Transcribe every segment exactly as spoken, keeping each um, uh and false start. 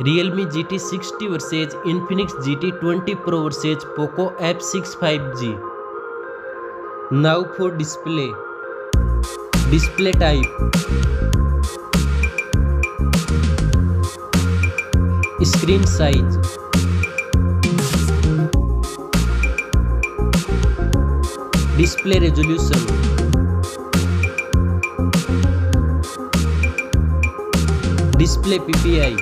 Realme G T sixty versus Infinix G T Twenty Pro versus Poco F Six Five G। Now for display, display type, screen size, display resolution, display P P I,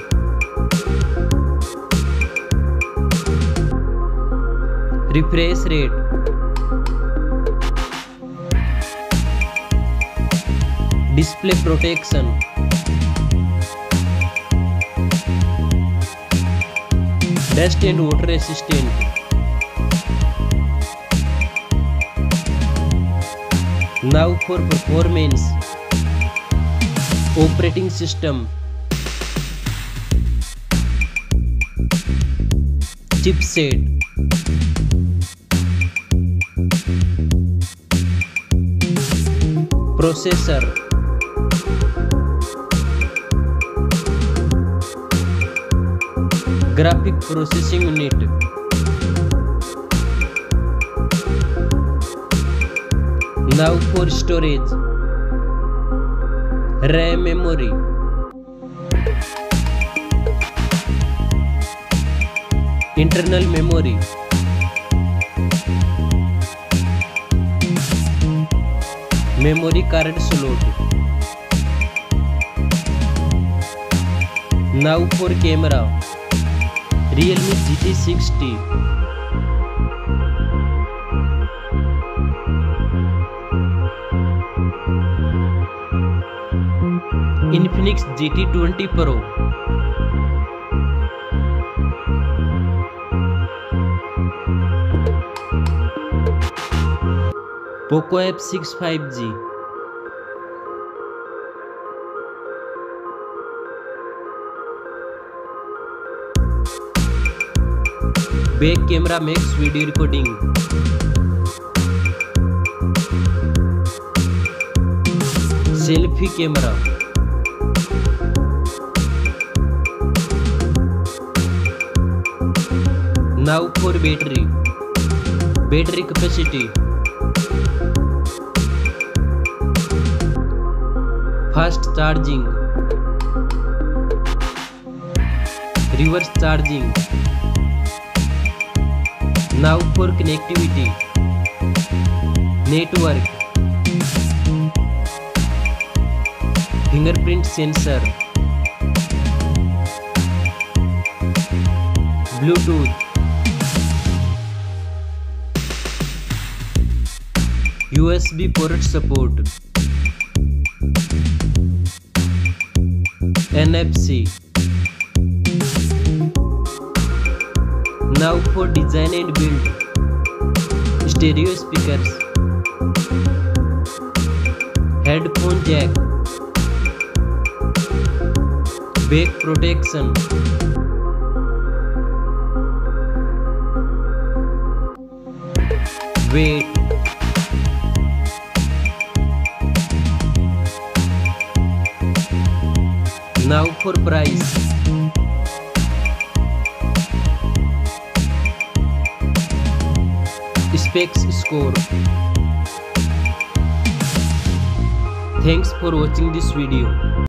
refresh rate, display protection, dust and water resistant, now for performance, operating system, chipset, processor, graphic processing unit, now for storage, RAM memory, internal memory, memory card slot, now for camera, Realme G T Sixty, Infinix G T Twenty Pro, Poco F Six Five G, back camera max video recording, selfie camera, now for battery, battery capacity, fast charging, reverse charging, now for connectivity, network, fingerprint sensor, Bluetooth, U S B port support, N F C. Now for design and build, stereo speakers, headphone jack, back protection, weight, now for price, specs score. Thanks for watching this video.